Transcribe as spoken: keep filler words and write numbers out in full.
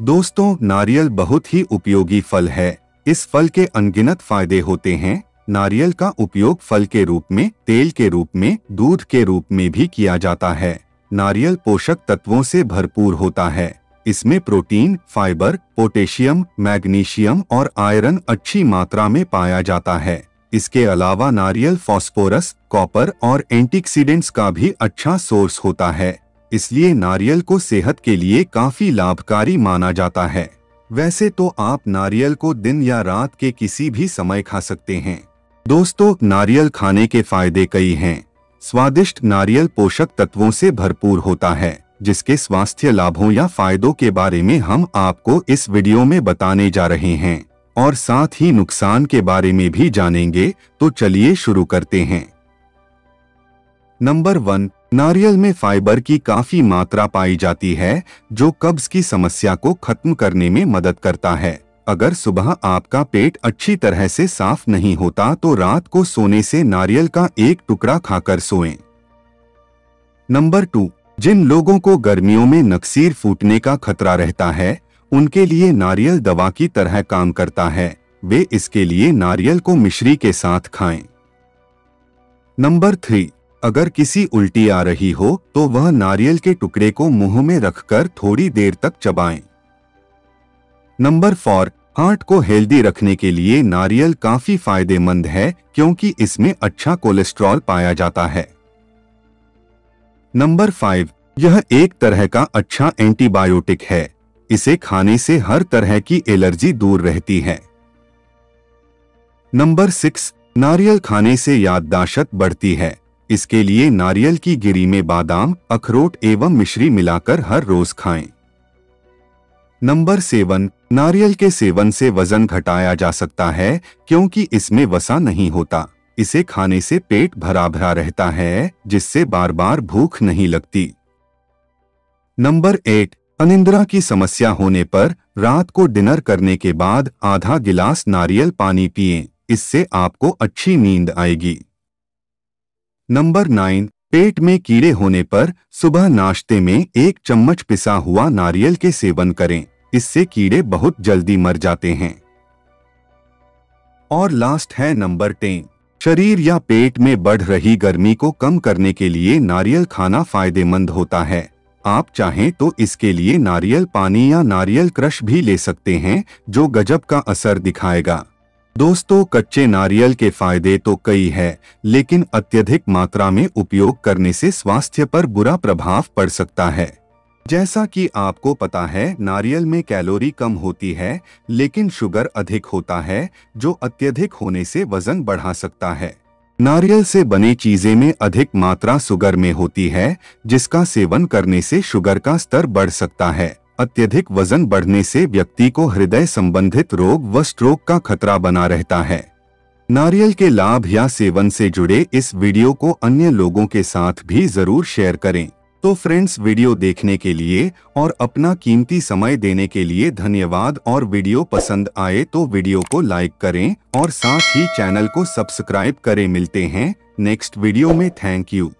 दोस्तों, नारियल बहुत ही उपयोगी फल है। इस फल के अनगिनत फायदे होते हैं। नारियल का उपयोग फल के रूप में, तेल के रूप में, दूध के रूप में भी किया जाता है। नारियल पोषक तत्वों से भरपूर होता है। इसमें प्रोटीन, फाइबर, पोटेशियम, मैग्नीशियम और आयरन अच्छी मात्रा में पाया जाता है। इसके अलावा नारियल फास्फोरस, कॉपर और एंटीऑक्सीडेंट्स का भी अच्छा सोर्स होता है। इसलिए नारियल को सेहत के लिए काफी लाभकारी माना जाता है। वैसे तो आप नारियल को दिन या रात के किसी भी समय खा सकते हैं। दोस्तों, नारियल खाने के फायदे कई हैं। स्वादिष्ट नारियल पोषक तत्वों से भरपूर होता है, जिसके स्वास्थ्य लाभों या फायदों के बारे में हम आपको इस वीडियो में बताने जा रहे हैं और साथ ही नुकसान के बारे में भी जानेंगे। तो चलिए शुरू करते हैं। नंबर वन, नारियल में फाइबर की काफी मात्रा पाई जाती है, जो कब्ज की समस्या को खत्म करने में मदद करता है। अगर सुबह आपका पेट अच्छी तरह से साफ नहीं होता तो रात को सोने से नारियल का एक टुकड़ा खाकर सोएं। नंबर टू, जिन लोगों को गर्मियों में नक्सीर फूटने का खतरा रहता है, उनके लिए नारियल दवा की तरह काम करता है। वे इसके लिए नारियल को मिश्री के साथ खाएं। नंबर थ्री, अगर किसी उल्टी आ रही हो तो वह नारियल के टुकड़े को मुंह में रखकर थोड़ी देर तक चबाएं। नंबर फोर, हार्ट को हेल्दी रखने के लिए नारियल काफी फायदेमंद है, क्योंकि इसमें अच्छा कोलेस्ट्रॉल पाया जाता है। नंबर फाइव, यह एक तरह का अच्छा एंटीबायोटिक है। इसे खाने से हर तरह की एलर्जी दूर रहती है। नंबर सिक्स, नारियल खाने से याददाश्त बढ़ती है। इसके लिए नारियल की गिरी में बादाम, अखरोट एवं मिश्री मिलाकर हर रोज खाएं। नंबर सेवन, नारियल के सेवन से वजन घटाया जा सकता है, क्योंकि इसमें वसा नहीं होता। इसे खाने से पेट भरा भरा रहता है, जिससे बार बार भूख नहीं लगती। नंबर एट, अनिंद्रा की समस्या होने पर रात को डिनर करने के बाद आधा गिलास नारियल पानी पिएं। इससे आपको अच्छी नींद आएगी। नंबर नाइन, पेट में कीड़े होने पर सुबह नाश्ते में एक चम्मच पिसा हुआ नारियल के सेवन करें। इससे कीड़े बहुत जल्दी मर जाते हैं। और लास्ट है नंबर टेन, शरीर या पेट में बढ़ रही गर्मी को कम करने के लिए नारियल खाना फायदेमंद होता है। आप चाहें तो इसके लिए नारियल पानी या नारियल क्रश भी ले सकते हैं, जो गजब का असर दिखाएगा। दोस्तों, कच्चे नारियल के फायदे तो कई हैं, लेकिन अत्यधिक मात्रा में उपयोग करने से स्वास्थ्य पर बुरा प्रभाव पड़ सकता है। जैसा कि आपको पता है, नारियल में कैलोरी कम होती है, लेकिन शुगर अधिक होता है, जो अत्यधिक होने से वजन बढ़ा सकता है। नारियल से बनी चीजें में अधिक मात्रा शुगर में होती है, जिसका सेवन करने से शुगर का स्तर बढ़ सकता है। अत्यधिक वजन बढ़ने से व्यक्ति को हृदय संबंधित रोग व स्ट्रोक का खतरा बना रहता है। नारियल के लाभ या सेवन से जुड़े इस वीडियो को अन्य लोगों के साथ भी जरूर शेयर करें। तो फ्रेंड्स, वीडियो देखने के लिए और अपना कीमती समय देने के लिए धन्यवाद। और वीडियो पसंद आए तो वीडियो को लाइक करें और साथ ही चैनल को सब्सक्राइब करें। मिलते हैं नेक्स्ट वीडियो में। Thank you.